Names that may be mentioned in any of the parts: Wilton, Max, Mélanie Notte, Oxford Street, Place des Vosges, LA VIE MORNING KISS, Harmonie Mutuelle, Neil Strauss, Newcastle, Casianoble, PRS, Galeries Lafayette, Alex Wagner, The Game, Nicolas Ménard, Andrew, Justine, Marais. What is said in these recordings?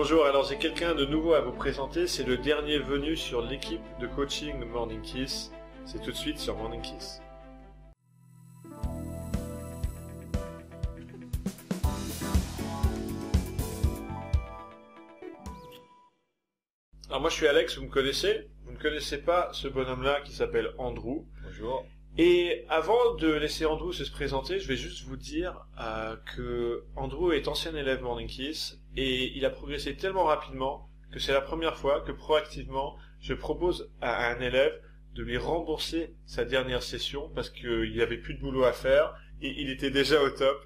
Bonjour, alors j'ai quelqu'un de nouveau à vous présenter, c'est le dernier venu sur l'équipe de coaching de Morning Kiss. C'est tout de suite sur Morning Kiss. Alors moi je suis Alex, vous me connaissez. Vous ne connaissez pas ce bonhomme-là qui s'appelle Andrew. Bonjour. Et avant de laisser Andrew se présenter, je vais juste vous dire que Andrew est ancien élève Morning Kiss et il a progressé tellement rapidement que c'est la première fois que proactivement je propose à un élève de lui rembourser sa dernière session parce qu'il n'avait plus de boulot à faire et il était déjà au top.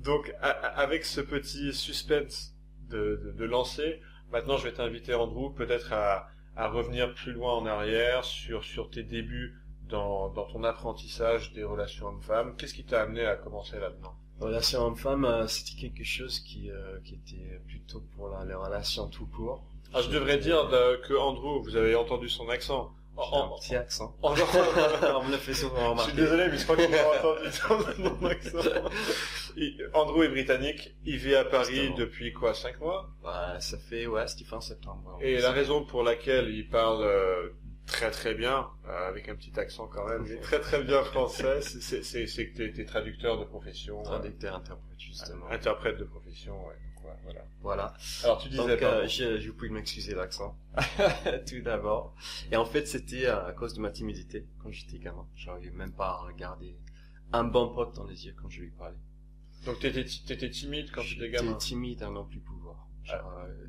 Donc avec ce petit suspense de lancer, maintenant je vais t'inviter Andrew peut-être à revenir plus loin en arrière sur tes débuts dans ton apprentissage des relations hommes-femmes. Qu'est-ce qui t'a amené à commencer là-dedans? Les relations hommes-femmes, c'était quelque chose qui était plutôt pour les relations tout court. Ah, je devrais dire que Andrew, vous avez entendu son accent. Un petit accent. On me l'a fait souvent remarquer. Je suis désolé, mais je crois qu'on a entendu mon accent. Andrew est britannique, il vit à Paris depuis quoi, 5 mois? Bah, ça fait, ouais, c'était fin septembre. Et la raison pour laquelle il parle très très bien, avec un petit accent quand même, mais très très bien français, c'est que t'es traducteur de profession. Traducteur, interprète, justement. Interprète de profession, ouais. Ouais, voilà. Alors tu disais... Donc, je vous prie de m'excuser l'accent, tout d'abord. Et en fait, c'était à cause de ma timidité quand j'étais gamin. J'arrivais même pas à regarder un bon pote dans les yeux quand je lui parlais. Donc t'étais timide quand j'étais gamin? J'étais timide à n'en plus pouvoir.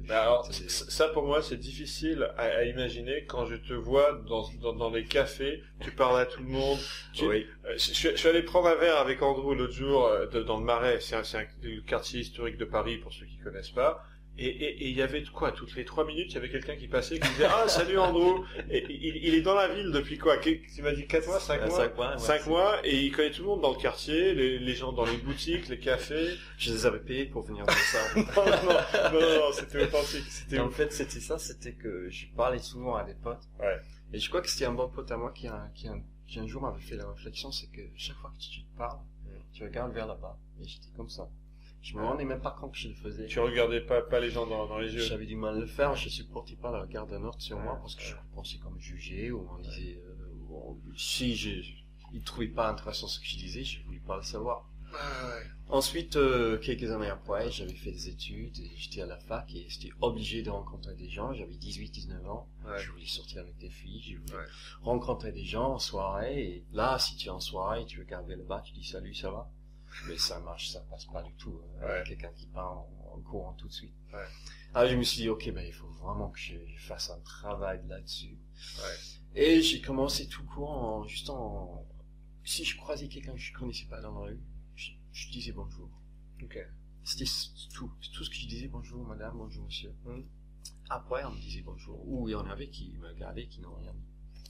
Alors, ça pour moi c'est difficile à imaginer. Quand je te vois dans les cafés, tu parles à tout le monde. Oui. Je suis allé prendre un verre avec Andrew l'autre jour dans le Marais. C'est le quartier historique de Paris pour ceux qui ne connaissent pas. Et il y avait quoi? Toutes les 3 minutes, il y avait quelqu'un qui passait qui disait « Ah, salut Andrew !» Il est dans la ville depuis quoi? Tu m'as dit 4 mois, 5 mois? 5 mois, ouais, 5 mois, et il connaît tout le monde dans le quartier, les gens dans les boutiques, les cafés. Je les avais payés pour venir de ça. Non, c'était authentique. En fait, c'était ça, c'était que je parlais souvent à des potes. Ouais. Et je crois que c'était un bon pote à moi qui un jour m'avait fait la réflexion, c'est que chaque fois que tu te parles, tu regardes vers là-bas. Et j'étais comme ça. Je me rendais même pas compte que je le faisais. Tu regardais pas les gens dans les yeux. J'avais du mal à le faire, je supportais pas le regard d'un autre sur moi parce que je pensais qu'on me jugeait ou on disait, si ils trouvaient pas intéressant ce que je disais, je voulais pas le savoir. Ouais. Ensuite, quelques années après, j'avais fait des études, j'étais à la fac et j'étais obligé de rencontrer des gens, j'avais 18-19 ans, je voulais sortir avec des filles, je voulais rencontrer des gens en soirée, et là, si tu es en soirée, tu regardes là-bas, tu dis salut, ça va? Mais ça marche, ça passe pas du tout. Quelqu'un qui part en courant tout de suite. Ouais. Alors je me suis dit, ok, il faut vraiment que je fasse un travail là-dessus. Ouais. Et j'ai commencé tout courant, si je croisais quelqu'un que je connaissais pas dans la rue, je disais bonjour. Okay. C'était tout ce que je disais, bonjour madame, bonjour monsieur. Après, on me disait bonjour. Ou il y en avait qui me regardaient, qui n'ont rien dit.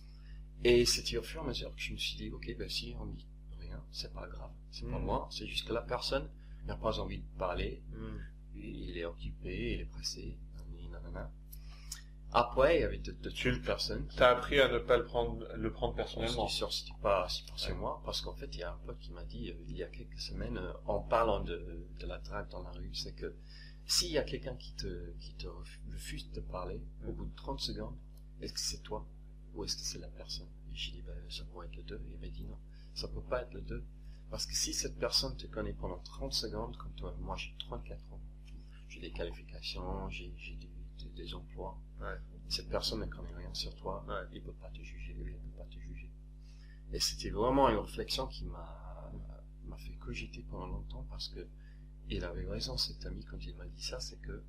Et c'était au fur et à mesure que je me suis dit, ok, si on me dit rien, c'est pas grave. C'est pas moi, c'est juste que la personne n'a pas envie de parler, il est occupé, il est pressé, nanana. Après, il y avait d'autres personnes. T'as appris à ne pas le prendre personnellement. C'est sûr, c'était pas si pour moi, parce qu'en fait, il y a un pote qui m'a dit, il y a quelques semaines, en parlant de la drague dans la rue, c'est que s'il y a quelqu'un qui te refuse de parler, au bout de 30 secondes, est-ce que c'est toi ou est-ce que c'est la personne? Et j'ai dit, ça pourrait être le deux. Et il m'a dit, non, ça peut pas être le deux. Parce que si cette personne te connaît pendant 30 secondes, comme toi, moi j'ai 34 ans, j'ai des qualifications, j'ai des emplois, cette personne ne connaît rien sur toi, il ne peut pas te juger, il ne peut pas te juger. Et c'était vraiment une réflexion qui m'a fait cogiter pendant longtemps, parce que il avait raison cet ami quand il m'a dit ça, c'est que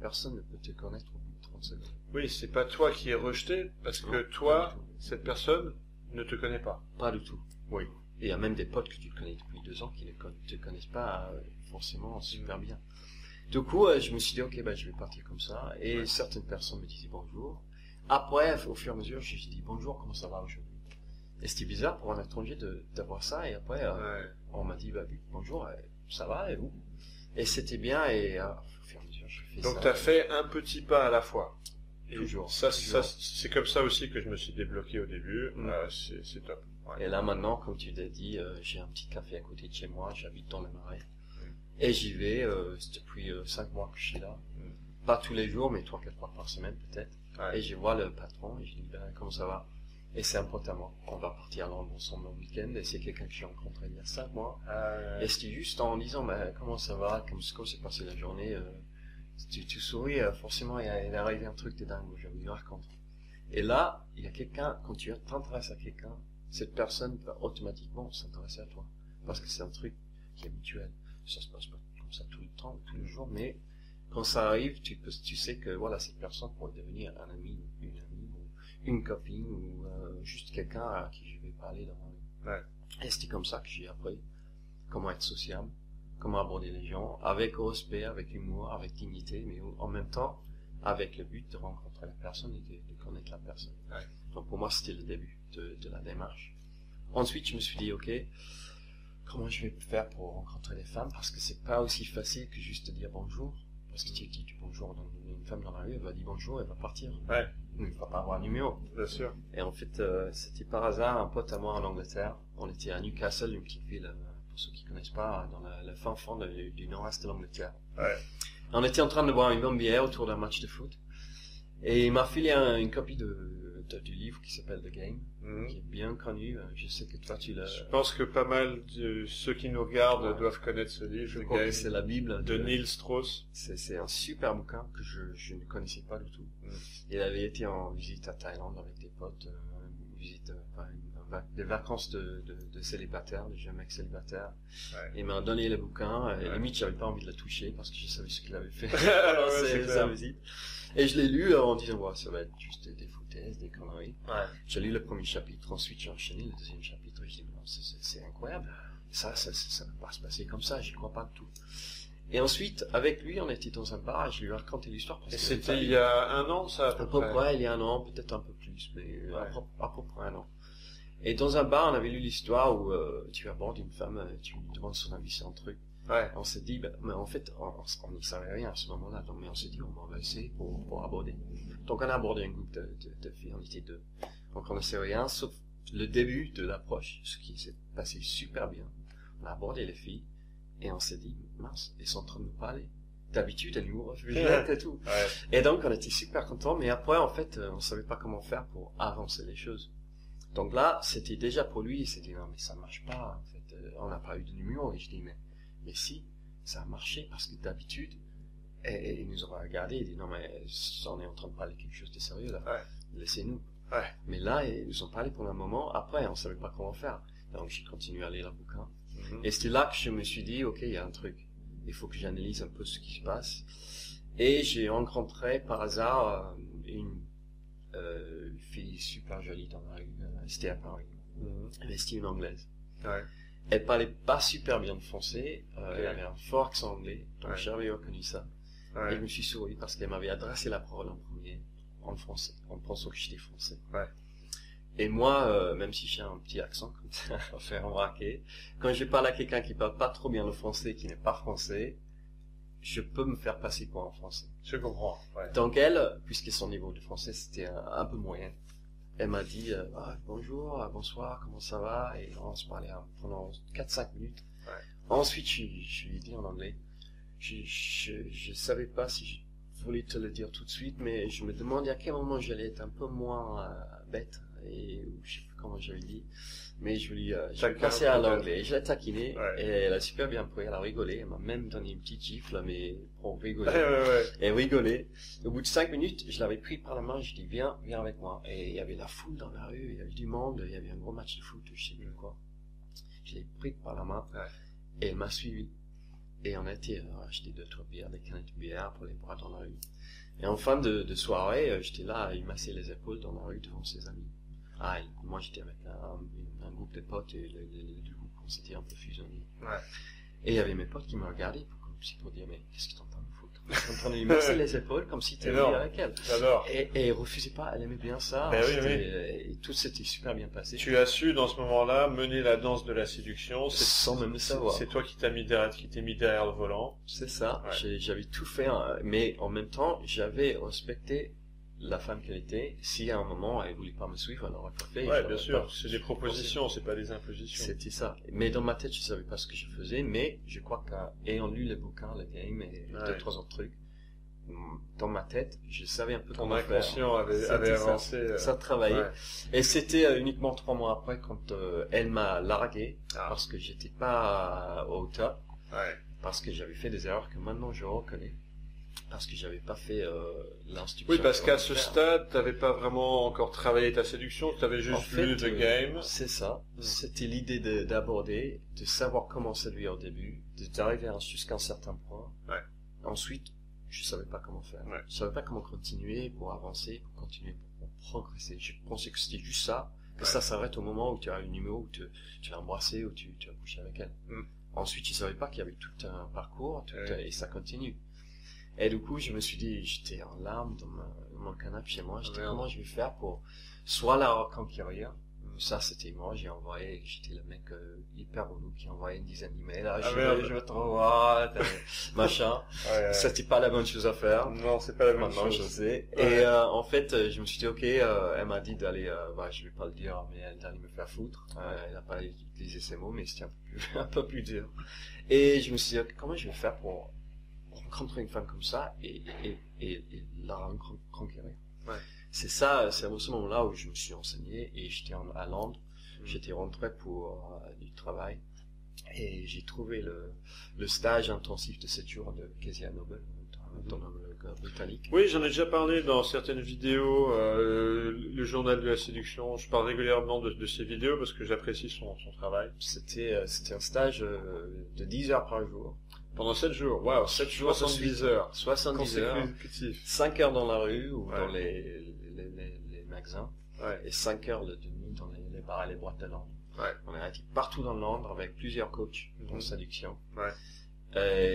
personne ne peut te connaître au bout de 30 secondes. Oui, c'est pas toi qui es rejeté, parce que toi, cette personne ne te connaît pas. Pas du tout. Oui. Et il y a même des potes que tu connais depuis 2 ans qui ne te connaissent pas forcément super bien. Du coup, je me suis dit, ok, je vais partir comme ça. Et certaines personnes me disaient bonjour. Après, au fur et à mesure, j'ai dit bonjour, comment ça va aujourd'hui? Et c'était bizarre pour un étranger d'avoir ça. Et après, on m'a dit bonjour, ça va, et vous? Et c'était bien, et au fur et à mesure, je fais ça. Donc, tu as fait un petit pas à la fois. Toujours. Ça, c'est comme ça aussi que je me suis débloqué au début. C'est top. Ouais. Et là maintenant, comme tu l'as dit, j'ai un petit café à côté de chez moi, j'habite dans le Marais. Et j'y vais, depuis 5 mois que je suis là. pas tous les jours, mais 3-4 fois par semaine peut-être. Ouais. Et je vois le patron et je dis, ben, comment ça va? Et c'est un pote à moi. On va partir à Londres ensemble en week-end et c'est quelqu'un que j'ai rencontré il y a 5 mois. Et c'était juste en disant, ben, comment ça va? Comme ce qu'on s'est passé la journée, tu souris, forcément, il est arrivé un truc de dingue, je lui raconte. Et là, il y a quelqu'un, quand tu t'intéresses à quelqu'un, cette personne va automatiquement s'intéresser à toi. Parce que c'est un truc qui est habituel. Ça se passe pas comme ça tout le temps, tous les jours, mais quand ça arrive, tu sais que voilà, cette personne pourrait devenir un ami, une amie, ou une copine, ou juste quelqu'un à qui je vais parler dans mon vie. Ouais. Et c'était comme ça que j'ai appris comment être sociable, comment aborder les gens, avec respect, avec humour, avec dignité, mais en même temps, avec le but de rencontrer la personne et de connaître la personne. Ouais. Donc pour moi, c'était le début de la démarche. Ensuite, je me suis dit, ok, comment je vais faire pour rencontrer des femmes? Parce que c'est pas aussi facile que juste dire bonjour. Parce que tu dis bonjour à une femme dans la rue, elle va dire bonjour, elle va partir. Ouais. Il va pas avoir un numéro. Bien sûr. Et en fait, c'était par hasard un pote à moi en Angleterre. On était à Newcastle, une petite ville, pour ceux qui connaissent pas, dans le fin fond du nord-est de l'Angleterre. Ouais. On était en train de boire une bonne bière autour d'un match de foot. Et il m'a filé une copie du livre qui s'appelle The Game, qui est bien connu. Je sais que toi tu l'as. Je pense que pas mal de ceux qui nous regardent doivent connaître ce livre. The Game, c'est la Bible de Neil Strauss. C'est un super bouquin que je ne connaissais pas du tout. Il avait été en visite à Thaïlande avec des potes, une visite, des vacances de célibataire, de jeune mec célibataire. Ouais. Il m'a donné le bouquin, et limite j'avais pas envie de le toucher parce que je savais ce qu'il avait fait. Alors, c'est sa visite. Et je l'ai lu en disant, ouais, ça va être juste des foutaises, des conneries. Ouais. J'ai lu le premier chapitre, ensuite j'ai enchaîné le deuxième chapitre et je dis, non, c'est incroyable, ça ne va pas se passer comme ça, j'y crois pas du tout. Et ensuite, avec lui, on était dans un bar et je lui ai raconté l'histoire. Et c'était il y a un an, ça, à peu près? Ouais, il y a un an, peut-être un peu plus, mais à peu près un an. Et dans un bar, on avait lu l'histoire où tu abordes une femme, tu lui demandes son avis sur un truc. Ouais. On s'est dit, bah, mais en fait, on n'y savait rien à ce moment-là. Donc, mais on s'est dit, on va essayer pour aborder. Donc, on a abordé un groupe de filles, on était deux. Donc, on ne sait rien, sauf le début de l'approche, ce qui s'est passé super bien. On a abordé les filles et on s'est dit, mince, elles sont en train de nous parler. D'habitude, elles nous refusent et tout. Ouais. Et donc, on était super contents. Mais après, en fait, on ne savait pas comment faire pour avancer les choses. Donc là, c'était déjà pour lui, il s'est dit, non, mais ça marche pas, en fait, on n'a pas eu de numéro. Et je dis, mais si, ça a marché, parce que d'habitude, et il nous aurait regardé, il dit, non, mais on est en train de parler quelque chose de sérieux, là, laissez-nous. Ouais. Mais là, ils nous ont parlé pour un moment, après, on ne savait pas comment faire. Donc j'ai continué à lire le bouquin. Et c'est là que je me suis dit, ok, il y a un truc, il faut que j'analyse un peu ce qui se passe. Et j'ai rencontré, par hasard, une fille super jolie dans la rue, c'était à Paris, c'était une Anglaise. Ouais. Elle parlait pas super bien de français, elle avait un fort accent anglais, donc j'avais reconnu ça. Ouais. Et je me suis souri parce qu'elle m'avait adressé la parole en premier, en français, en pensant que j'étais français. Ouais. Et moi, même si j'ai un petit accent comme ça, à faire remarquer, quand je parle à quelqu'un qui parle pas trop bien le français, qui n'est pas français, je peux me faire passer pour un français. Je comprends. Ouais. Donc elle, puisque son niveau de français c'était un peu moyen, elle m'a dit bonjour, bonsoir, comment ça va? Et on se parlait pendant 4-5 minutes. Ouais. Ensuite, je lui ai dit en anglais, je savais pas si je voulais te le dire tout de suite, mais je me demandais à quel moment j'allais être un peu moins bête, et je sais plus comment j'avais dit, mais je lui ai passé à l'anglais, je l'ai taquiné, et elle a super bien pris, elle a rigolé, elle m'a même donné une petite gifle, mais pour rigoler, et rigoler. Au bout de 5 minutes, je l'avais pris par la main, je lui ai dit, viens avec moi, et il y avait la foule dans la rue, il y avait du monde, il y avait un gros match de foot, je sais plus quoi. Je l'ai pris par la main, et elle m'a suivi, et on a été acheter 2-3 bières, des canettes de bière pour les boire dans la rue. Et en fin de soirée, j'étais là, il massait les épaules dans la rue devant ses amis. Ah, moi j'étais avec un groupe de potes et les deux groupes, on s'était un peu fusionnés. Ouais. Et il y avait mes potes qui me regardaient pour dire, mais qu'est-ce que t'es en train de foutre? T'es en train de lui masser les épaules comme si t'étais avec elle. Et elle refusait pas, elle aimait bien ça. Et tout s'était super bien passé. Tu as su, dans ce moment-là, mener la danse de la séduction. Sans même le savoir. C'est toi qui t'es mis derrière le volant. C'est ça, j'avais tout fait, mais en même temps, j'avais respecté la femme qu'elle était. Si à un moment elle voulait pas me suivre, elle aurait fait. Ouais, bien sûr, c'est des propositions, c'est pas des impositions. C'était ça. Mais dans ma tête, je savais pas ce que je faisais, mais je crois qu'ayant lu les bouquins, le game et 2-3 autres trucs, dans ma tête, je savais un peu comment faire. Ton inconscient avait avancé. Ça travaillait. Ouais. Et c'était uniquement 3 mois après quand elle m'a largué, parce que j'étais pas au top, parce que j'avais fait des erreurs que maintenant je reconnais. Parce que j'avais pas fait l'instruction. Oui, parce qu'à ce stade, t'avais pas vraiment encore travaillé ta séduction, t'avais juste lu The Game. C'est ça. C'était l'idée d'aborder, de savoir comment séduire au début, d'arriver jusqu'à un certain point. Ouais. Ensuite, je savais pas comment faire. Ouais. Je savais pas comment continuer pour avancer, pour continuer, pour progresser. Je pensais que c'était juste ça, que ça s'arrête au moment où tu as une numéro, où tu l'as embrassée, où tu as couché avec elle. Ensuite, je savais pas qu'il y avait tout un parcours, et ça continue. Et du coup, je me suis dit, j'étais en larmes dans mon canapé chez moi. J'étais comment je vais faire pour soit la reconquérir. Ça, c'était moi. J'ai envoyé, j'étais le mec hyper relou qui envoyait une dizaine d'emails. Ah, je vais te revoir, machin. C'était pas la bonne chose à faire. Non, c'est pas la bonne chose. Maintenant, je sais. Et en fait, je me suis dit, ok, elle m'a dit d'aller, je vais pas le dire, mais elle d'aller me faire foutre. Elle a pas utilisé ces mots, mais c'était un peu plus dur. Et je me suis dit, okay, comment je vais faire pour rencontrer une femme comme ça et la conquérir. C'est ça, c'est à ce moment-là où je me suis enseigné et j'étais à Londres, j'étais rentré pour du travail et j'ai trouvé le stage intensif de 7 jours de Casianoble dans le britannique. Oui, j'en ai déjà parlé dans certaines vidéos, le journal de la séduction, je parle régulièrement de ces vidéos parce que j'apprécie son travail. C'était un stage de 10 heures par jour. Pendant 7 jours, waouh, 7 jours, 70 heures, 70 heures, 5 heures dans la rue ou dans les magasins, et 5 heures le demi dans les bars et les boîtes à Londres. On est arrêté partout dans Londres avec plusieurs coachs en séduction.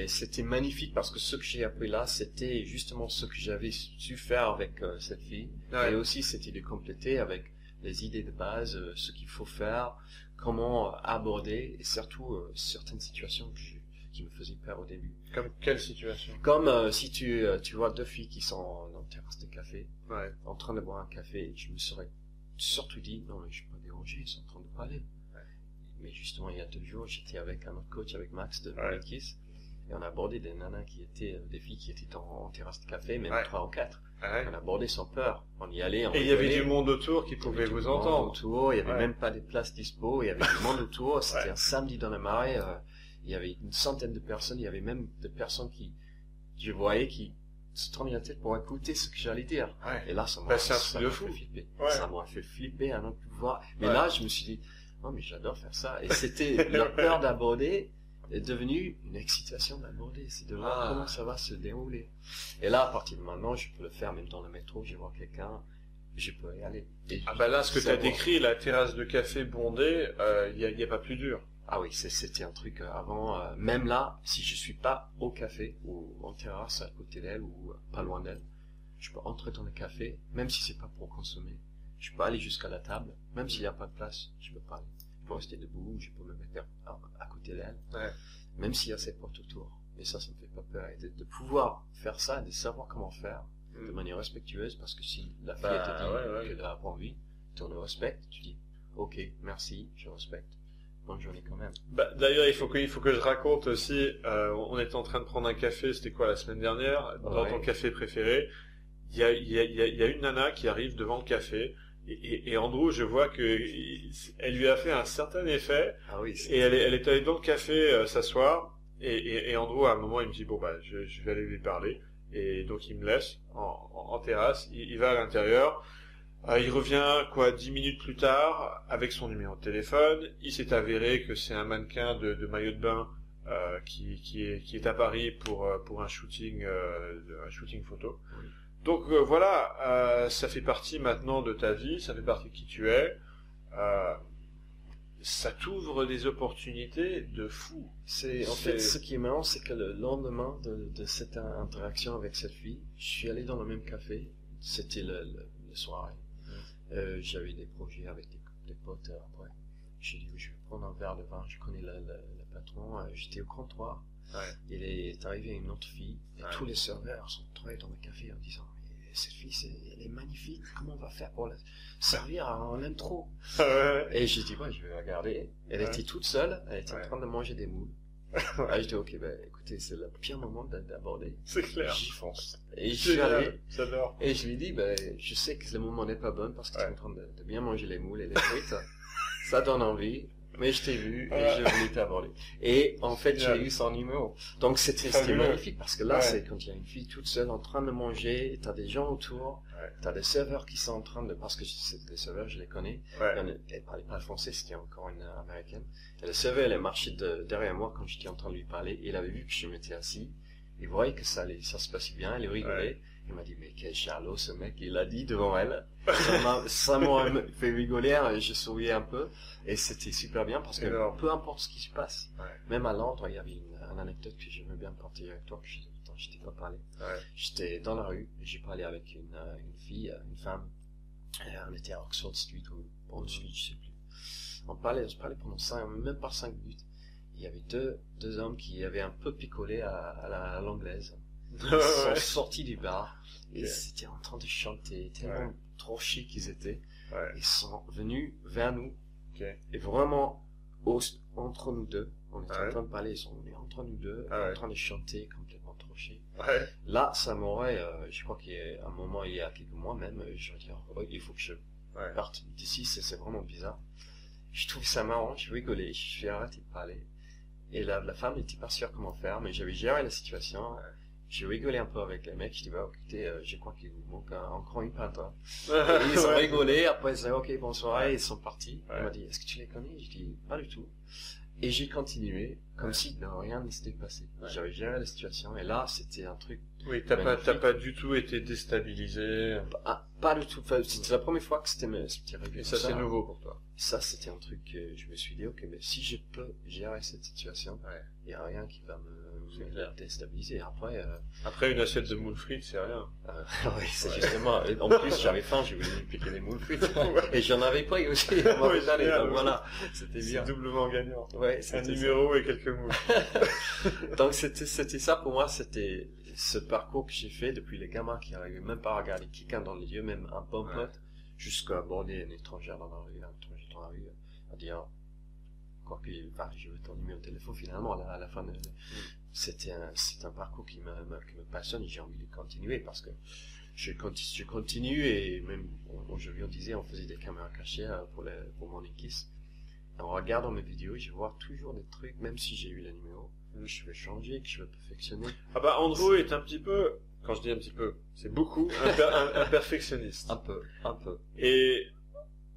C'était magnifique parce que ce que j'ai appris là, c'était justement ce que j'avais su faire avec cette fille, et aussi c'était de compléter avec les idées de base, ce qu'il faut faire, comment aborder, et surtout certaines situations que j'ai qui me faisait peur au début. Comme quelle situation? Comme si tu vois deux filles qui sont dans une terrasse de café, en train de boire un café, et je me serais surtout dit, non mais je peux déranger, ils sont en train de parler. Mais justement, il y a 2 jours, j'étais avec un autre coach, avec Max de Morning Kiss, et on a abordé des nanas qui étaient, des filles qui étaient en terrasse de café, même 3 ou 4. On a abordé sans peur. On y allait, on y allait. Et il y avait du monde autour qui pouvait vous entendre. Autour, il y avait même pas des places dispo, il y avait du monde autour, c'était un samedi dans le Marais, il y avait une centaine de personnes, il y avait même des personnes qui, je voyais, qui se tournaient la tête pour écouter ce que j'allais dire. Et là, ça m'a fait flipper. Ça m'a fait flipper à ne plus voir. Mais là, je me suis dit, non, mais j'adore faire ça. Et c'était la peur d'aborder est devenue une excitation d'aborder. C'est de voir comment ça va se dérouler. Et là, à partir de maintenant, je peux le faire même dans le métro, je vois quelqu'un, je peux y aller. Ah bah là, ce que tu as décrit, la terrasse de café bondée, il n'y a pas plus dur. Ah oui, c'était un truc avant, même là, si je suis pas au café, ou en terrasse à côté d'elle, ou pas loin d'elle, je peux entrer dans le café, même si c'est pas pour consommer. Je peux aller jusqu'à la table, même s'il n'y a pas de place, je peux parler. Je peux rester debout, je peux me mettre à côté d'elle, même s'il y a ses portes autour. Et ça me fait pas peur. Et de pouvoir faire ça, de savoir comment faire, de manière respectueuse, parce que si la fille te dit qu'elle n'a pas envie, tu le respectes, tu dis, ok, merci, je respecte. Bonne journée quand même. Bah, d'ailleurs, il faut que je raconte aussi, on était en train de prendre un café, c'était quoi la semaine dernière, dans ton café préféré, il y a une nana qui arrive devant le café, et Andrew, je vois que elle lui a fait un certain effet, et elle est allée dans le café s'asseoir, et Andrew, à un moment, il me dit, bon bah, je vais aller lui parler, et donc il me laisse en terrasse, il va à l'intérieur. Il revient, 10 minutes plus tard, avec son numéro de téléphone. Il s'est avéré que c'est un mannequin de maillot de bain qui est à Paris pour un shooting photo. Donc voilà, ça fait partie maintenant de ta vie, ça fait partie de qui tu es. Ça t'ouvre des opportunités de fou. En fait, ce qui est marrant, c'est que le lendemain de cette interaction avec cette fille, je suis allé dans le même café. C'était le soirée. J'avais des projets avec des potes après. J'ai dit, je vais prendre un verre de vin, je connais le patron. J'étais au comptoir. Il est arrivé une autre fille. Et tous les serveurs sont entrés dans le café en disant, cette fille, elle est magnifique, comment on va faire pour la servir, on l'aime trop. Et j'ai dit, je vais la garder. Elle était toute seule, elle était en train de manger des moules. Ah, j'étais ok, bah écoutez, c'est le pire moment d'aborder. C'est clair. J'y fonce. Et j'y allais. J'adore. Et je lui dis, bah, je sais que le moment n'est pas bon parce que tu es en train de bien manger les moules et les frites. Ça donne envie. Mais je t'ai vu et je voulais t'aborder. Et en fait, j'ai eu son numéro. Donc c'était magnifique parce que là, c'est quand il y a une fille toute seule en train de manger, t'as des gens autour, t'as des serveurs qui sont en train de, parce que les serveurs, je les connais. Elle parlait pas le français, c'était encore une américaine. Et le serveur, elle marchait derrière moi quand j'étais en train de lui parler. Et il avait vu que je m'étais assis. Il voyait que ça se passait bien, elle rigolait. Il m'a dit, mais quel charlot ce mec, il l'a dit devant elle. Ça m'a fait rigoler, je souriais un peu. Et c'était super bien parce que peu importe ce qui se passe, même à Londres, il y avait une anecdote que j'aimais bien partager avec toi, que je t'ai pas parlé. J'étais dans la rue, j'ai parlé avec une fille, une femme. Et on était à Oxford Street ou Bond Street, je sais plus. On parlait pendant même pas 5 minutes. Il y avait deux hommes qui avaient un peu picolé à l'anglaise. Ils sont sortis du bar et ils étaient en train de chanter, tellement trop chic qu'ils étaient. Ils sont venus vers nous et vraiment entre nous deux, on était en train de parler, ils sont venus entre nous deux, en train de chanter complètement trop chic. Là, ça m'aurait, je crois qu'il y a un moment, il y a quelques mois même, je me dis, oh, il faut que je parte d'ici, c'est vraiment bizarre. Je trouve ça marrant, je rigolais, je suis arrêté de parler. Et la femme n'était pas sûre comment faire, mais j'avais géré la situation. J'ai rigolé un peu avec les mecs, je dis, bah, écoutez, je crois qu'il vous manque encore une pinte. Hein. Ils ont rigolé, après ils ont dit, ok, bonsoir, et ils sont partis. Elle m'a dit, est-ce que tu les connais? Je dis, pas du tout. Et j'ai continué, comme si rien ne s'était passé. J'avais géré la situation, et là, c'était un truc. Oui, t'as pas du tout été déstabilisé. Pas du tout. Enfin, c'était la première fois que c'était réglé. Et ça, c'est nouveau pour toi. Ça, c'était un truc que je me suis dit, ok, mais si je peux gérer cette situation, il n'y a rien qui va me déstabiliser. Après, une assiette de moules frites, c'est rien. Oui, c'est justement. En plus, j'avais faim, je voulais piquer des moules frites. Et j'en avais pris aussi. Donc voilà, c'était bien. Doublement gagnant. Ouais, un numéro et quelques moules. Donc c'était ça pour moi, c'était ce parcours que j'ai fait depuis les gamins qui n'arrivaient même pas à regarder quelqu'un dans les yeux, même un bon pote, jusqu'à aborder un étranger dans la rue, à dire, quoi que, bah, je veux ton numéro de téléphone finalement à la fin. C'était un parcours qui me passionne et j'ai envie de continuer parce que je continue et même aujourd'hui on disait, on faisait des caméras cachées pour Morning Kiss. En regardant mes vidéos, je vois toujours des trucs, même si j'ai eu le numéro, que je vais changer, que je vais perfectionner. Ah bah Andrew est un petit peu, quand je dis un petit peu, c'est beaucoup, un perfectionniste. Un peu. Et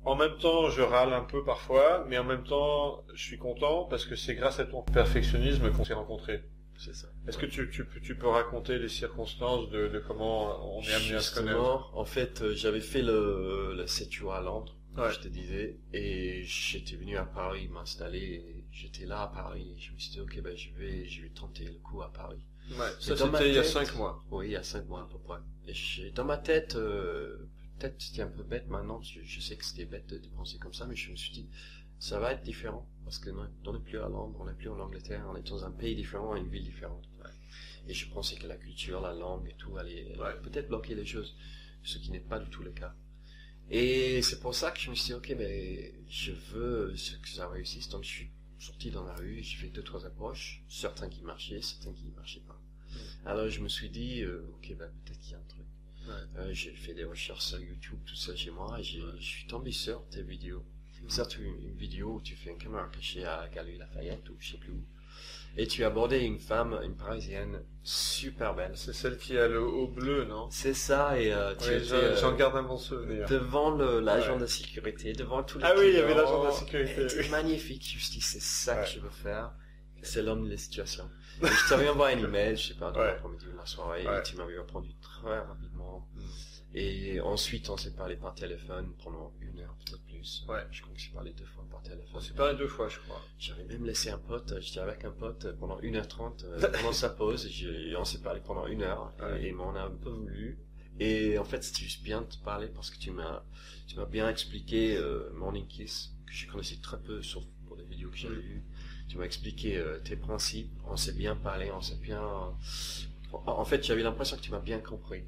en même temps, je râle un peu parfois, mais en même temps, je suis content parce que c'est grâce à ton perfectionnisme qu'on s'est rencontrés. C'est ça. Est-ce que tu peux raconter les circonstances de comment on est amené à se connaître? En fait, j'avais fait le 7 jours à Londres. Je te disais, et j'étais venu à Paris m'installer, j'étais là à Paris, et je me suis dit, ok, ben, je vais tenter le coup à Paris. Ça c'était il y a 5 mois. Oui, il y a 5 mois à peu près. Et dans ma tête, peut-être c'était un peu bête maintenant, je sais que c'était bête de penser comme ça, mais je me suis dit, ça va être différent, parce que on n'est plus à Londres, on n'est plus en Angleterre, on est dans un pays différent, une ville différente. Et je pensais que la culture, la langue et tout allait peut-être bloquer les choses, ce qui n'est pas du tout le cas. Et c'est pour ça que je me suis dit, ok, mais je veux que ça réussisse. Donc je suis sorti dans la rue, j'ai fait 2-3 approches, certains qui marchaient, certains qui ne marchaient pas. Alors je me suis dit, ok, bah, peut-être qu'il y a un truc. J'ai fait des recherches sur YouTube, tout ça chez moi, et je suis tombé sur tes vidéos. Surtout une vidéo où tu fais une caméra cachée à Galeries Lafayette ou je sais plus où. Et tu abordais une femme, une parisienne, super belle. C'est celle qui a le haut bleu, non? C'est ça, et tu étais... J'en garde un bon souvenir. Devant l'agent de sécurité, devant tous les clients. Ah oui, il y avait l'agent de sécurité. C'était magnifique, je me suis dit, c'est ça que je veux faire. C'est l'homme de la situation. Et je t'avais envoyé un email, je sais pas, dans l'après-midi ou la soirée, et tu m'avais répondu très rapidement. Et ensuite, on s'est parlé par téléphone pendant 1 heure, peut-être plus. Je crois que j'ai parlé 2 fois par téléphone. On s'est parlé 2 fois, je crois. J'avais même laissé un pote, j'étais avec un pote pendant 1h30, pendant sa pause, et on s'est parlé pendant 1 heure, et on a un peu voulu. Et en fait, c'était juste bien de te parler parce que tu m'as bien expliqué Morning Kiss, que je connaissais très peu, sauf pour des vidéos que j'avais vues. Tu m'as expliqué tes principes, on s'est bien parlé, on s'est bien... En fait, j'avais l'impression que tu m'as bien compris.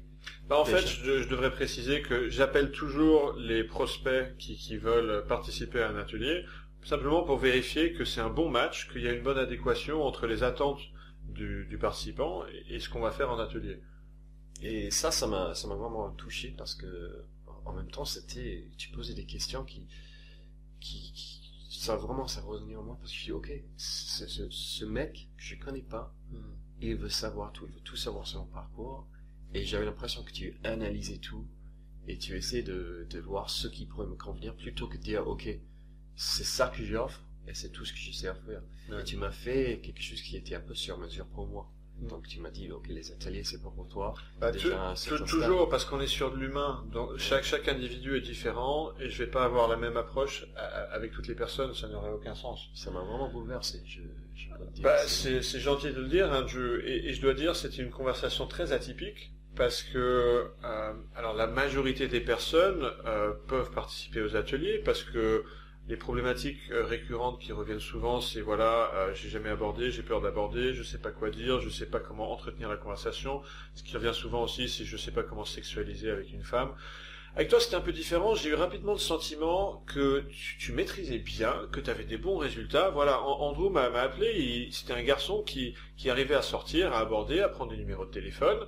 Bah en fait, je devrais préciser que j'appelle toujours les prospects qui veulent participer à un atelier simplement pour vérifier que c'est un bon match, qu'il y a une bonne adéquation entre les attentes du participant et ce qu'on va faire en atelier. Et ça, ça m'a vraiment touché, parce que en même temps, c'était, tu posais des questions qui ça vraiment, ça revenait en moi, parce que je dis, ok, ce mec, je connais pas, il veut savoir tout, il veut tout savoir sur mon parcours, et j'avais l'impression que tu analysais tout, et tu essayais de voir ce qui pourrait me convenir, plutôt que de dire, ok, c'est ça que j'offre, et c'est tout ce que je sais à faire. Ouais. Et tu m'as fait quelque chose qui était un peu sur mesure pour moi. Donc tu m'as dit, ok, les ateliers c'est pas pour toi. Bah, déjà, toujours, parce qu'on est sur de l'humain, donc chaque individu est différent, et je vais pas avoir la même approche avec toutes les personnes, ça n'aurait aucun sens. Ça m'a vraiment bouleversé. C'est gentil de le dire, hein, et je dois dire, c'était une conversation très atypique, parce que alors la majorité des personnes peuvent participer aux ateliers, parce que les problématiques récurrentes qui reviennent souvent, c'est voilà, j'ai jamais abordé, j'ai peur d'aborder, je sais pas quoi dire, je sais pas comment entretenir la conversation. Ce qui revient souvent aussi, c'est je sais pas comment sexualiser avec une femme. Avec toi, c'était un peu différent. J'ai eu rapidement le sentiment que tu maîtrisais bien, que tu avais des bons résultats. Voilà, Andrew m'a appelé. C'était un garçon qui arrivait à sortir, à aborder, à prendre des numéros de téléphone.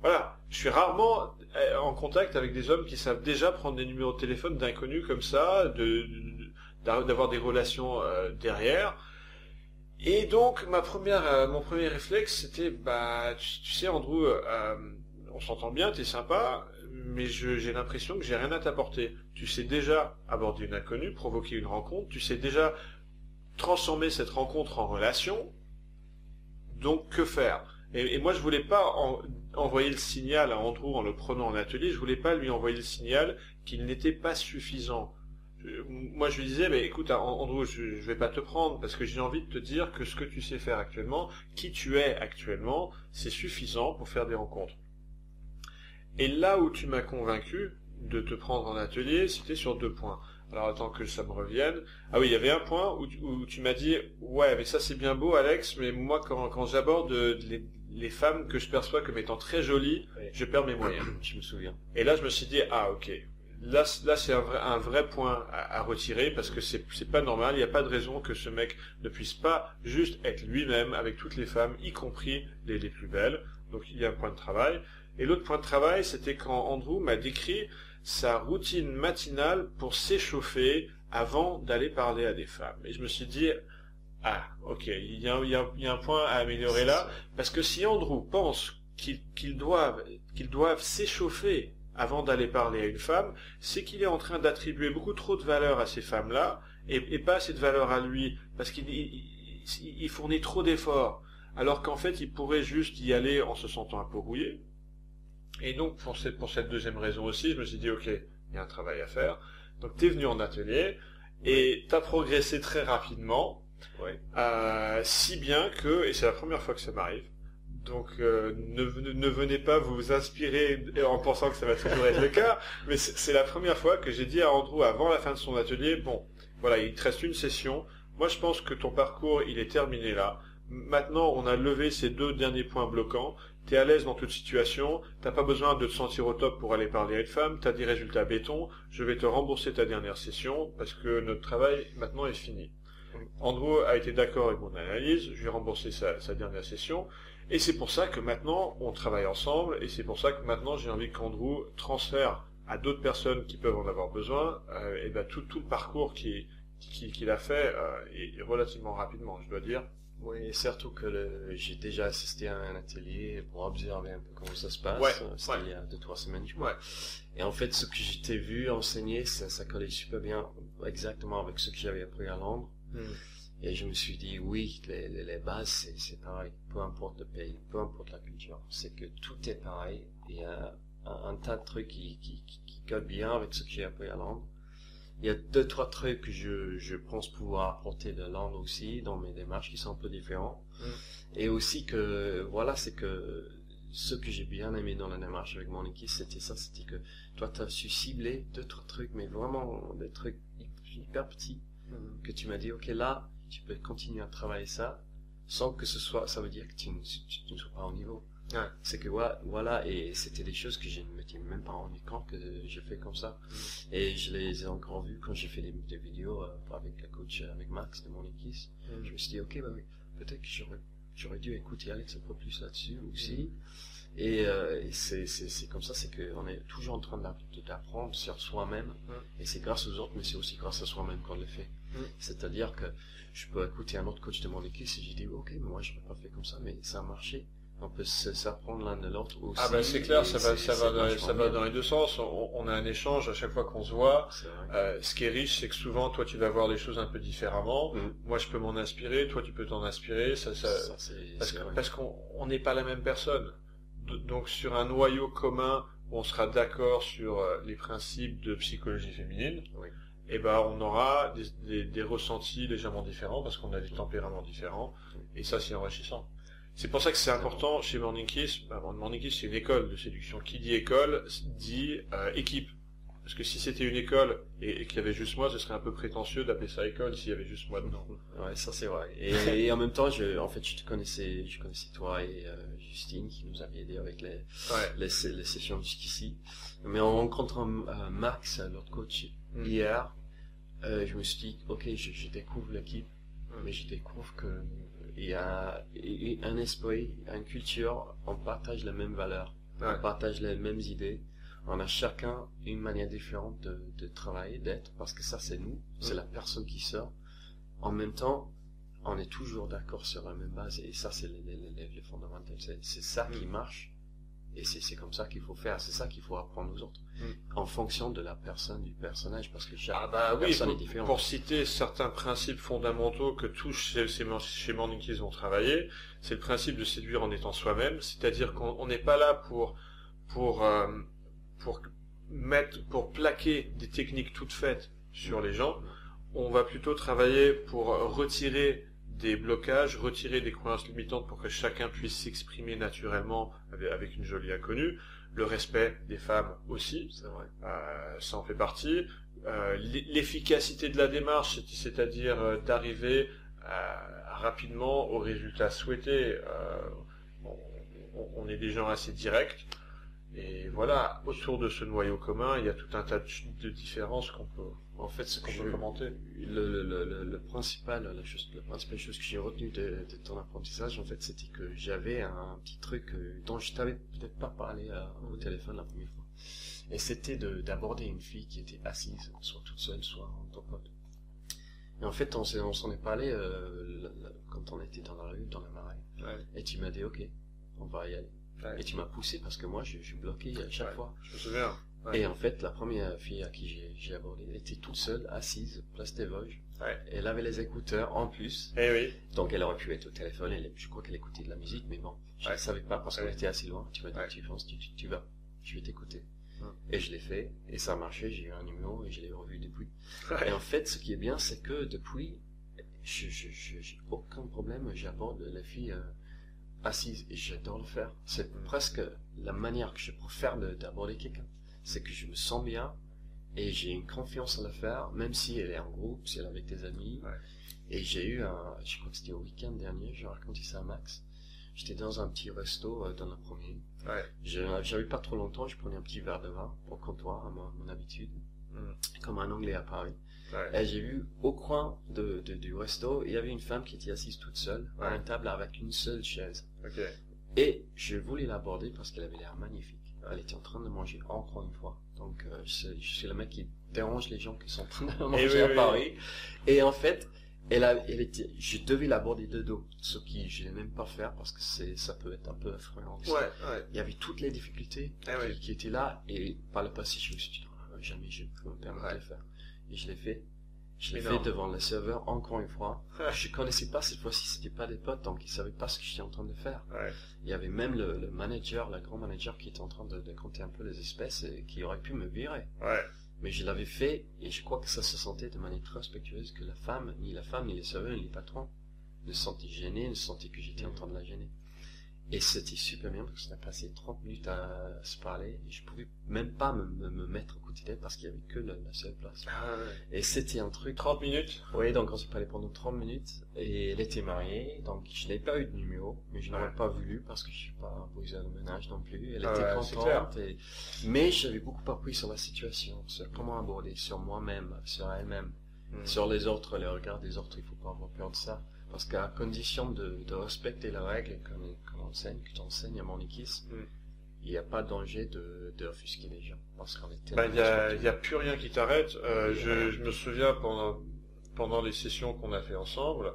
Voilà, je suis rarement en contact avec des hommes qui savent déjà prendre des numéros de téléphone d'inconnus comme ça, d'avoir des relations derrière. Et donc mon premier réflexe, c'était, bah tu sais Andrew, on s'entend bien, t'es sympa, mais j'ai l'impression que j'ai rien à t'apporter. Tu sais déjà aborder une inconnue, provoquer une rencontre, tu sais déjà transformer cette rencontre en relation, donc que faire? Et moi je voulais pas envoyer le signal à Andrew en le prenant en atelier, je voulais pas lui envoyer le signal qu'il n'était pas suffisant. Moi je lui disais, mais écoute Andrew, je vais pas te prendre, parce que j'ai envie de te dire que ce que tu sais faire actuellement, qui tu es actuellement, c'est suffisant pour faire des rencontres. Et là où tu m'as convaincu de te prendre en atelier, c'était sur 2 points. Alors attends que ça me revienne. Ah oui, il y avait un point où tu m'as dit, ouais mais ça c'est bien beau Alex, mais moi quand j'aborde les femmes que je perçois comme étant très jolies, oui, je perds mes moyens. Je me souviens. Et là je me suis dit, ah ok. Là c'est un vrai point à retirer, parce que c'est pas normal, il n'y a pas de raison que ce mec ne puisse pas juste être lui-même avec toutes les femmes, y compris les plus belles. Donc il y a un point de travail. Et l'autre point de travail, c'était quand Andrew m'a décrit sa routine matinale pour s'échauffer avant d'aller parler à des femmes. Et je me suis dit, ah ok, il y a un point à améliorer là, parce que si Andrew pense qu'ils doivent s'échauffer avant d'aller parler à une femme, c'est qu'il est en train d'attribuer beaucoup trop de valeur à ces femmes-là, et pas assez de valeur à lui, parce qu'il fournit trop d'efforts, alors qu'en fait, il pourrait juste y aller en se sentant un peu rouillé. Et donc, pour cette deuxième raison aussi, je me suis dit, ok, il y a un travail à faire. Donc, t'es venu en atelier, et t'as progressé très rapidement, ouais. Si bien que, et c'est la première fois que ça m'arrive, donc ne venez pas vous inspirer en pensant que ça va toujours être le cas, mais c'est la première fois que j'ai dit à Andrew avant la fin de son atelier, bon, voilà, il te reste une session, moi je pense que ton parcours il est terminé là, maintenant on a levé ces 2 derniers points bloquants, t'es à l'aise dans toute situation, t'as pas besoin de te sentir au top pour aller parler à une femme, t'as des résultats béton, je vais te rembourser ta dernière session parce que notre travail maintenant est fini. Andrew a été d'accord avec mon analyse, je lui ai remboursé sa dernière session, et c'est pour ça que maintenant on travaille ensemble, et c'est pour ça que maintenant j'ai envie qu'Andrew transfère à d'autres personnes qui peuvent en avoir besoin, et ben tout le parcours qu'il a fait, et relativement rapidement, je dois dire. Oui, surtout que j'ai déjà assisté à un atelier pour observer un peu comment ça se passe, ouais, c'était il y a 2-3 semaines, je crois. Ouais. Et en fait, ce que j'étais vu enseigner, ça collait super bien exactement avec ce que j'avais appris à Londres. Et je me suis dit, oui, les bases, c'est pareil, peu importe le pays, peu importe la culture, c'est que tout est pareil, il y a un tas de trucs qui collent bien avec ce que j'ai appris à Londres. Il y a 2-3 trucs que je pense pouvoir apporter de Londres aussi, dans mes démarches qui sont un peu différents. Et aussi que, voilà, c'est que ce que j'ai bien aimé dans la démarche avec mon équipe, c'était ça, c'était que toi, tu as su cibler 2-3 trucs, mais vraiment des trucs hyper petits, que tu m'as dit, ok, là, tu peux continuer à travailler ça, sans que ce soit, ça veut dire que tu ne sois pas au niveau. Ouais. C'est que voilà, et c'était des choses que je ne m'étais même pas rendu compte que j'ai fait comme ça. Mmh. Et je les ai encore vues quand j'ai fait des vidéos avec la coach, avec Max de Morning Kiss. Mmh. Je me suis dit, ok, bah oui, peut-être que j'aurais dû écouter Alex un peu plus là-dessus aussi. Mmh. Et c'est comme ça, c'est qu'on est toujours en train d'apprendre sur soi-même. Mmh. Et c'est grâce aux autres, mais c'est aussi grâce à soi-même qu'on le fait. Mmh. C'est-à-dire que je peux écouter un autre coach de Morning Kiss et je dis, ok, mais moi j'aurais pas fait comme ça, mais ça a marché. On peut s'apprendre l'un de l'autre aussi. Ah ben c'est clair, ça va dans les deux sens. On a un échange à chaque fois qu'on se voit. Ce qui est riche, c'est que souvent, toi, tu vas voir les choses un peu différemment. Mm. Moi, je peux m'en inspirer, toi, tu peux t'en inspirer. Parce qu'on n'est pas la même personne. Donc, sur un noyau commun, où on sera d'accord sur les principes de psychologie féminine. Oui. Et ben, on aura des ressentis légèrement différents parce qu'on a des tempéraments différents. Mm. Et ça, c'est enrichissant. C'est pour ça que c'est important chez Morning Kiss. Morning Kiss, c'est une école de séduction. Qui dit école, dit équipe. Parce que si c'était une école et qu'il y avait juste moi, ce serait un peu prétentieux d'appeler ça école s'il y avait juste moi dedans. Ouais, ça c'est vrai. Et en même temps, je connaissais toi et Justine qui nous avait aidé avec les sessions jusqu'ici. Mais en rencontrant Max, notre coach, hier, je me suis dit, ok, je découvre l'équipe, mais je découvre que il y a un esprit, une culture, on partage les mêmes valeurs, on partage les mêmes idées, on a chacun une manière différente de travailler, d'être, parce que ça c'est nous, c'est la personne qui sort. En même temps, on est toujours d'accord sur la même base, et ça c'est le fondamental, c'est ça qui marche, et c'est comme ça qu'il faut faire, c'est ça qu'il faut apprendre aux autres, en fonction de la personne, du personnage, parce que chaque personne est différente. Pour citer certains principes fondamentaux que tous chez Morning Kiss ont travaillé, c'est le principe de séduire en étant soi-même, c'est-à-dire qu'on n'est pas là pour plaquer des techniques toutes faites sur les gens, on va plutôt travailler pour retirer des blocages, retirer des croyances limitantes pour que chacun puisse s'exprimer naturellement avec une jolie inconnue. Le respect des femmes aussi, c'est vrai. Ça en fait partie. L'efficacité de la démarche, c'est-à-dire d'arriver rapidement au résultat souhaité. On est des gens assez directs. Et voilà, autour de ce noyau commun, il y a tout un tas de différences qu'on peut, en fait, ce qu'on peut commenter. La principale chose que j'ai retenue de ton apprentissage, en fait, c'était que j'avais un petit truc dont je t'avais peut-être pas parlé au téléphone la première fois. Et c'était d'aborder une fille qui était assise, soit toute seule, soit en tant qu'autre. Et en fait, on s'en est parlé quand on était dans la rue, dans la Marais. Ouais. Et tu m'as dit, ok, on va y aller. Ouais. Et tu m'as poussé parce que moi je suis bloqué à chaque fois. Je me souviens. Ouais. Et en fait, la première fille à qui j'ai abordé, elle était toute seule, assise, place des Vosges. Ouais. Elle avait les écouteurs en plus. Eh oui. Donc elle aurait pu être au téléphone, je crois qu'elle écoutait de la musique, mais bon, je ne savais pas parce qu'on était assez loin. Tu m'as dit, tu vas, je vais t'écouter. Et je l'ai fait, et ça a marché, j'ai eu un numéro et je l'ai revu depuis. Ouais. Et en fait, ce qui est bien, c'est que depuis, j'ai aucun problème, j'aborde la fille assise, et j'adore le faire. C'est presque la manière que je préfère d'aborder quelqu'un. C'est que je me sens bien, et j'ai une confiance à le faire, même si elle est en groupe, si elle est avec des amis. Ouais. Et j'ai eu je crois que c'était au week-end dernier, je racontais ça à Max. J'étais dans un petit resto, dans le premier. Ouais. J'avais pas trop longtemps, je prenais un petit verre de vin au comptoir, à mon habitude, comme un Anglais à Paris. Ouais. Et j'ai vu au coin du resto, il y avait une femme qui était assise toute seule, à une table avec une seule chaise. Okay. Et je voulais l'aborder parce qu'elle avait l'air magnifique. Elle était en train de manger encore une fois. Donc je suis le mec qui dérange les gens qui sont en train de manger à Paris. Oui. Et en fait, je devais l'aborder de dos, ce qui je n'aime pas faire parce que ça peut être un peu effrayant. Ouais. Il y avait toutes les difficultés qui étaient là, et par le passé, je me suis dit, jamais je peux me permettre de le faire. Et je l'ai fait. Je l'ai fait devant le serveur, encore une fois. Je ne connaissais pas, cette fois-ci, c'était pas des potes, donc ils ne savaient pas ce que j'étais en train de faire. Ouais. Il y avait même le manager, le grand manager, qui était en train de compter un peu les espèces et qui aurait pu me virer. Ouais. Mais je l'avais fait, et je crois que ça se sentait de manière très respectueuse, que la femme, ni les serveurs, ni les patrons ne se sentaient gênés, ne sentaient que j'étais en train de la gêner. Et c'était super bien parce qu'on a passé 30 minutes à se parler et je pouvais même pas me mettre au coup de tête parce qu'il y avait que la seule place. Ah ouais. Et c'était un truc... 30 minutes? Oui, donc on s'est parlé pendant 30 minutes et elle était mariée, donc je n'avais pas eu de numéro, mais je n'aurais pas voulu parce que je suis pas imposé à le ménage non plus. Elle était contente, mais j'avais beaucoup appris sur la situation, sur comment aborder, sur moi-même, sur elle-même, sur les autres, les regards des autres, il faut pas avoir peur de ça. Parce qu'à condition de respecter la règle que t'enseignes à Morning Kiss, il n'y a pas de danger de offusquer les gens. Parce qu'on était... Il n'y a plus rien qui t'arrête. Je me souviens pendant les sessions qu'on a fait ensemble,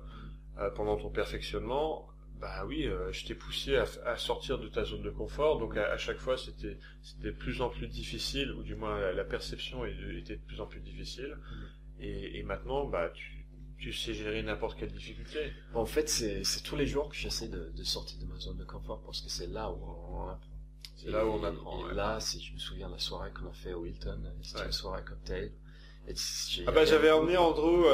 pendant ton perfectionnement, bah oui, je t'ai poussé à sortir de ta zone de confort. Donc à chaque fois, c'était de plus en plus difficile, ou du moins la perception était de plus en plus difficile. Et maintenant, bah tu sais gérer n'importe quelle difficulté. En fait, c'est tous les jours que j'essaie de sortir de ma zone de confort parce que c'est là où on apprend. C'est là où on apprend. Et là, si je me souviens, la soirée qu'on a fait au Wilton, c'était une soirée cocktail. Et j'avais emmené Andrew,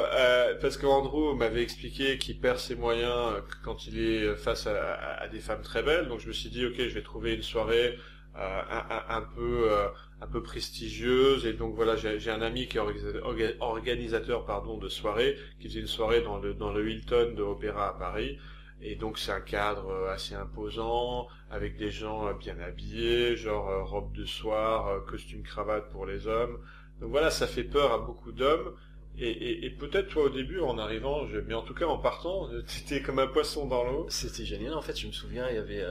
parce que Andrew m'avait expliqué qu'il perd ses moyens quand il est face à des femmes très belles. Donc je me suis dit, ok, je vais trouver une soirée un peu prestigieuse, et donc voilà, j'ai un ami qui est organisateur de soirée, qui faisait une soirée dans le Wilton de l'Opéra à Paris, et donc c'est un cadre assez imposant avec des gens bien habillés, genre robe de soir, costume cravate pour les hommes. Donc voilà, ça fait peur à beaucoup d'hommes. Et peut-être toi au début en arrivant, mais en tout cas en partant, t'étais comme un poisson dans l'eau. C'était génial. En fait, je me souviens, il y avait,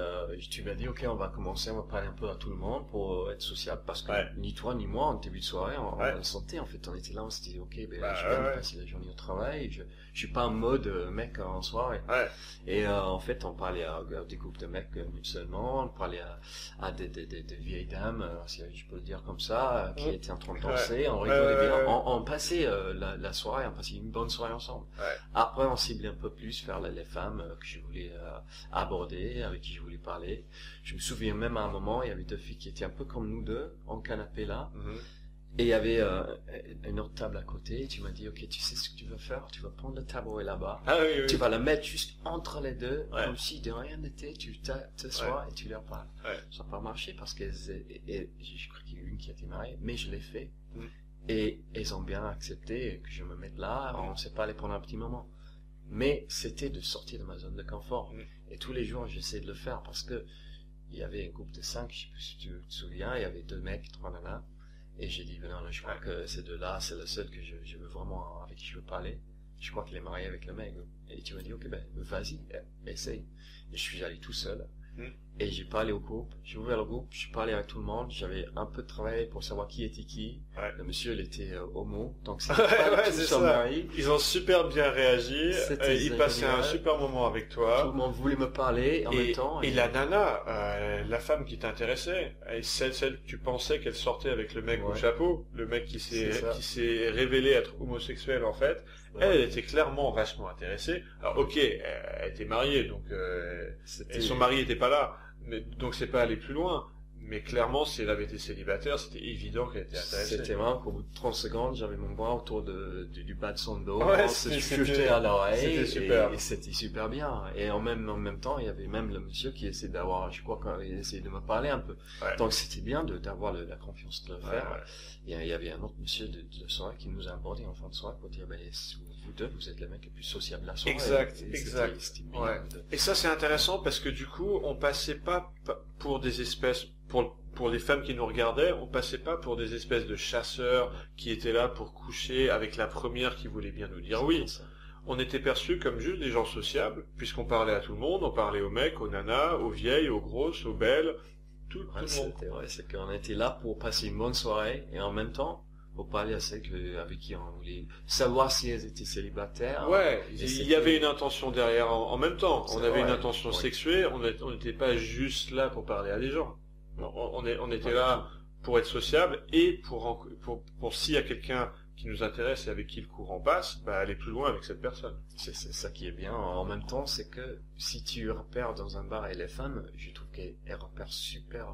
tu m'as dit, ok, on va commencer, on va parler un peu à tout le monde pour être sociable, parce que ni toi ni moi en début de soirée, on sentait, en fait, on était là, on s'était dit, ok, ben je viens de passer la journée au travail, je suis pas en mode mec en soirée. Ouais. Et en fait, on parlait à des groupes de mecs seulement, on parlait à des vieilles dames, si je peux le dire comme ça, qui étaient en train de danser, on rigolait bien, on passait la soirée, on passait une bonne soirée ensemble. Après, on ciblait un peu plus vers les femmes que je voulais aborder, avec qui je voulais parler. Je me souviens même à un moment, il y avait deux filles qui étaient un peu comme nous deux, en canapé là, et il y avait une autre table à côté, et tu m'as dit, ok, tu sais ce que tu vas faire, tu vas prendre le tabouret là-bas, tu vas la mettre juste entre les deux, comme si de rien n'était, tu t'assois et tu leur parles. Ça n'a pas marché, parce que je crois qu'il y a une qui a été mariée, mais je l'ai fait. Et ils ont bien accepté que je me mette là, on s'est parlé pendant un petit moment. Mais c'était de sortir de ma zone de confort. Et tous les jours, j'essayais de le faire parce que il y avait un groupe de 5, je sais pas si tu te souviens, il y avait 2 mecs, 3 nanas. Et j'ai dit, non, je crois que ces deux-là, c'est le seul que je veux vraiment, avec qui je veux parler. Je crois qu'il est marié avec le mec. Et tu m'as dit, ok, ben, vas-y, essaye. Et je suis allé tout seul. Et j'ai parlé au groupe, j'ai ouvert le groupe, je parlais avec tout le monde, j'avais un peu de travail pour savoir qui était qui. Le monsieur, il était homo, donc c'était mari. Ils ont super bien réagi, ils passaient un super moment avec toi. Tout le monde voulait me parler en même temps. Et la nana, la femme qui t'intéressait, celle que tu pensais qu'elle sortait avec le mec au chapeau, le mec qui s'est révélé être homosexuel en fait, elle était clairement vachement intéressée. Alors ok, elle était mariée, donc son mari était pas là, mais donc c'est pas aller plus loin, mais clairement si elle avait été célibataire, c'était évident qu'elle était intéressée. C'était marrant qu'au bout de 30 secondes, j'avais mon bras autour du bas de son dos, on se jetait à l'oreille, et c'était super bien. Et en même temps, il y avait même le monsieur qui essayait d'avoir, je crois qu'il essayait de me parler un peu. Donc c'était bien d'avoir la confiance de le faire. Et il y avait un autre monsieur de soirée qui nous a abordé en fin de soirée pour dire, bah, vous deux, vous êtes le mec le plus sociable de la soirée. Exact. Et ça, c'est intéressant parce que du coup, on passait pas pour des espèces, pour les femmes qui nous regardaient, on passait pas pour des espèces de chasseurs qui étaient là pour coucher avec la première qui voulait bien nous dire oui. On était perçus comme juste des gens sociables, puisqu'on parlait à tout le monde, on parlait aux mecs, aux nanas, aux vieilles, aux grosses, aux belles, tout le monde. C'était vrai, c'est qu'on était là pour passer une bonne soirée, et en même temps, pour parler à celles avec qui on voulait savoir si elles étaient célibataires. Il y avait une intention derrière en même temps. On avait une intention sexuée, on n'était pas juste là pour parler à des gens. On était là pour être sociable et pour s'il y a quelqu'un qui nous intéresse et avec qui le courant passe, bah, aller plus loin avec cette personne. C'est ça qui est bien. En même temps, c'est que si tu repères dans un bar et les femmes, je trouve qu'elles repèrent super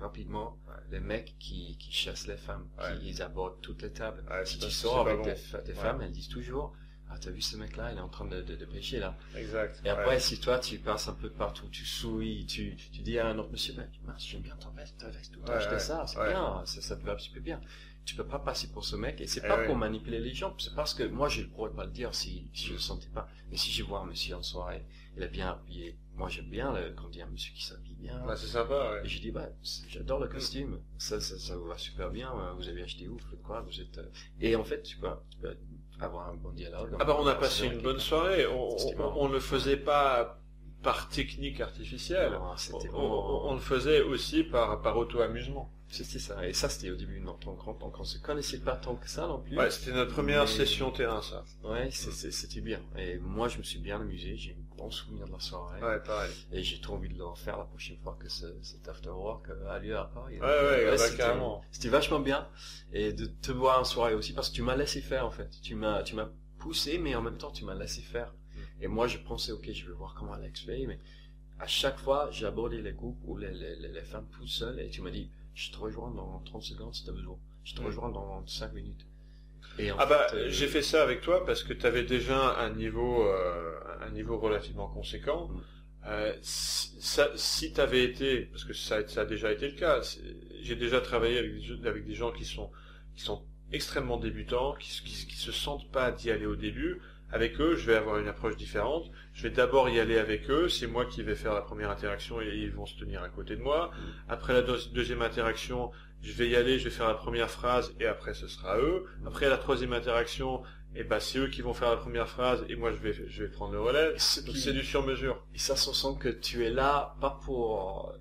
rapidement les mecs qui chassent les femmes, qui abordent toutes les tables. Si tu sors avec des femmes, elles disent toujours... ah, t'as vu ce mec-là, il est en train de prêcher là. Exact. Et après, ouais, si toi, tu passes un peu partout, tu souris, tu dis à un autre monsieur, ben, j'aime bien ton veste, tout le temps, j'étais ça, c'est bien, ça te va un petit peu bien. Tu peux pas passer pour ce mec, et c'est pas pour manipuler les gens, c'est parce que moi, je ne pourrais pas le dire si je le sentais pas. Mais si je vois un monsieur en soirée, il est bien habillé, moi j'aime bien quand il y a un monsieur qui s'habille bien. Bah, c'est sympa, ouais. Et je dis, bah, j'adore le costume, ça vous va super bien, vous avez acheté où, quoi, vous êtes... Et en fait, tu peux avoir un bon dialogue. Ah bah, on a passé une bonne soirée, on ne le faisait pas par technique artificielle, on le faisait aussi par auto-amusement. C'était ça, et ça c'était au début, donc on se connaissait pas tant que ça non plus. Ouais, c'était notre première session terrain, ça. Ouais, c'était bien, et moi je me suis bien amusé, j'ai un bon souvenir de la soirée. Ouais, pareil. Et j'ai trop envie de le refaire la prochaine fois que cet after work a lieu à Paris. Ouais, ouais, carrément. C'était vachement bien, et de te voir en soirée aussi, parce que tu m'as laissé faire en fait, tu m'as poussé, mais en même temps tu m'as laissé faire. Et moi je pensais, ok, je vais voir comment Alex fait, mais à chaque fois j'ai abordé les groupes ou les femmes toutes seules, et tu m'as dit, je te rejoins dans 30 secondes si t'as besoin. Je te rejoins dans 5 minutes. Et en fait, j'ai fait ça avec toi parce que tu avais déjà un niveau relativement conséquent. Si tu avais été, parce que ça a déjà été le cas, j'ai déjà travaillé avec des gens qui sont extrêmement débutants, qui se sentent pas d'y aller au début. Avec eux, je vais avoir une approche différente. Je vais d'abord y aller avec eux. C'est moi qui vais faire la première interaction et ils vont se tenir à côté de moi. Après la deuxième interaction, je vais y aller, je vais faire la première phrase et après ce sera eux. Après la troisième interaction, et ben, c'est eux qui vont faire la première phrase et moi je vais prendre le relais. Donc c'est du sur-mesure. Et ça se sent que tu es là, pas pour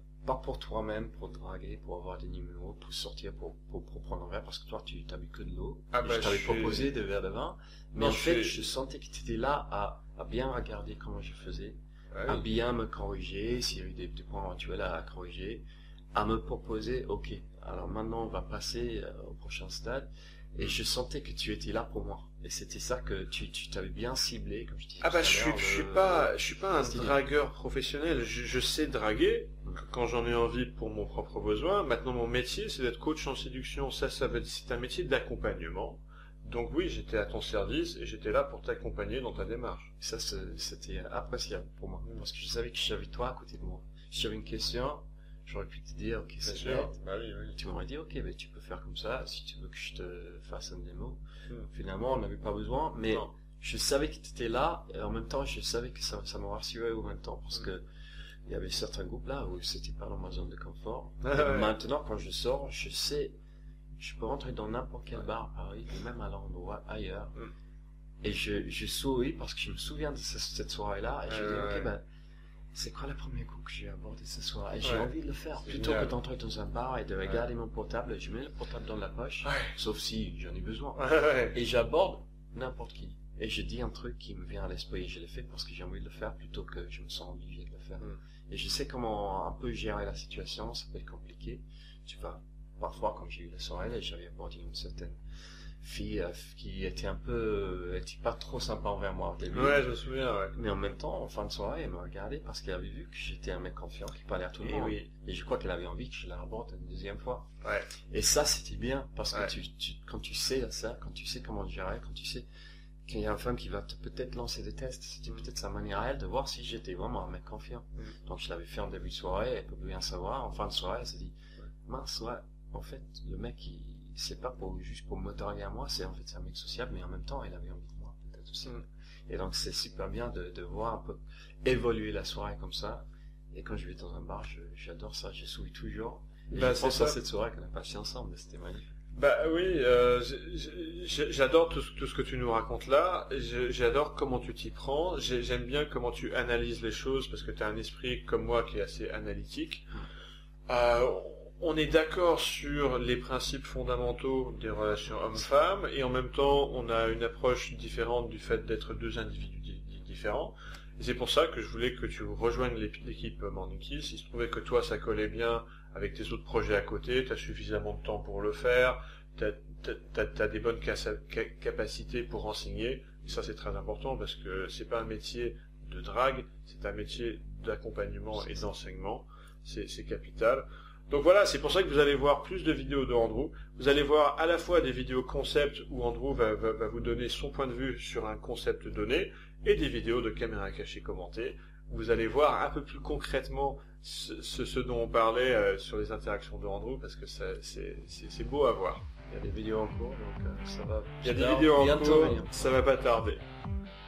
toi-même, pour te draguer, pour avoir des numéros, pour sortir, pour prendre un verre, parce que toi, tu t'as bu que de l'eau. Ah bah, je t'avais proposé des verres de vin, mais en fait, je sentais que tu étais là à bien regarder comment je faisais, à bien me corriger, s'il y a eu des points éventuels à corriger, à me proposer, ok, alors maintenant, on va passer au prochain stade, et je sentais que tu étais là pour moi. Et c'était ça que tu t'avais bien ciblé, comme je disais. Ah bah, je suis pas un dragueur professionnel, je sais draguer, quand j'en ai envie pour mon propre besoin. Maintenant, mon métier, c'est d'être coach en séduction. C'est un métier d'accompagnement. Donc oui, j'étais à ton service et j'étais là pour t'accompagner dans ta démarche. Ça, c'était appréciable pour moi. Parce que je savais que j'avais toi à côté de moi. Si j'avais une question, j'aurais pu te dire, ok, c'est bien. Bah oui, oui. Tu m'aurais dit, ok, ben, tu peux faire comme ça, si tu veux que je te fasse une démo. Finalement, on n'avait pas besoin, mais je savais que tu étais là, et en même temps, je savais que ça me rassurait en même temps, parce que il y avait certains groupes là où c'était pas dans ma zone de confort. Maintenant, quand je sors, je sais, je peux rentrer dans n'importe quel bar à Paris, même à l'endroit ailleurs. Et je souris parce que je me souviens de cette soirée-là. Et je dis, ok, ben, c'est quoi le premier coup que j'ai abordé ce soir? Et j'ai envie de le faire. Plutôt que d'entrer dans un bar et de regarder mon portable, je mets le portable dans la poche, sauf si j'en ai besoin. Et j'aborde n'importe qui. Et je dis un truc qui me vient à l'esprit et je le fais parce que j'ai envie de le faire plutôt que je me sens obligé de le faire. Et je sais comment un peu gérer la situation, ça peut être compliqué. Tu vois, parfois, quand j'ai eu la soirée, j'avais abordé une certaine fille qui était un peu, était pas trop sympa envers moi au début. Ouais, je me souviens, ouais. Mais en même temps, en fin de soirée, elle me regardait parce qu'elle avait vu que j'étais un mec confiant qui parlait à tout le monde. Oui. Et je crois qu'elle avait envie que je la aborde une deuxième fois. Ouais. Et ça, c'était bien parce que quand tu sais ça, quand tu sais comment gérer, quand tu sais qu'il y a une femme qui va peut-être lancer des tests, c'était peut-être sa manière à elle de voir si j'étais vraiment un mec confiant. Donc je l'avais fait en début de soirée, elle peut bien savoir, en fin de soirée elle s'est dit, mince, ouais, en fait le mec c'est pas juste pour me draguer à moi, c'est en fait un mec sociable, mais en même temps il avait envie de moi peut-être aussi. Et donc c'est super bien de voir un peu évoluer la soirée comme ça, et quand je vais dans un bar, j'adore ça, je souris toujours, et je pense à cette soirée qu'on a passée ensemble, c'était magnifique. Bah oui, j'adore tout ce que tu nous racontes là, j'adore comment tu t'y prends, j'aime bien comment tu analyses les choses parce que tu as un esprit comme moi qui est assez analytique. On est d'accord sur les principes fondamentaux des relations hommes-femmes et en même temps on a une approche différente du fait d'être deux individus différents. C'est pour ça que je voulais que tu rejoignes l'équipe Morning Kiss. Il se trouvait que toi ça collait bien avec tes autres projets à côté, tu as suffisamment de temps pour le faire, tu as des bonnes capacités pour enseigner, et ça c'est très important parce que c'est pas un métier de drague, c'est un métier d'accompagnement et d'enseignement, c'est capital. Donc voilà, c'est pour ça que vous allez voir plus de vidéos de Andrew. Vous allez voir à la fois des vidéos concept où Andrew va vous donner son point de vue sur un concept donné, et des vidéos de caméra cachée commentée. Vous allez voir un peu plus concrètement ce dont on parlait sur les interactions de Andrew, parce que c'est beau à voir. Il y a des vidéos en cours, donc ça va... Il y a des vidéos en cours, ça va pas tarder.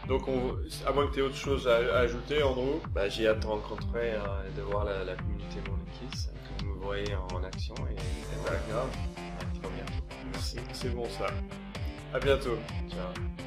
Donc, à moins que tu aies autre chose à ajouter, Andrew. Bah, j'ai hâte de rencontrer et de voir la communauté Morning Kiss, que vous me voyez en action, et voilà. Trop bien. Merci. C'est bon ça. À bientôt. Ciao.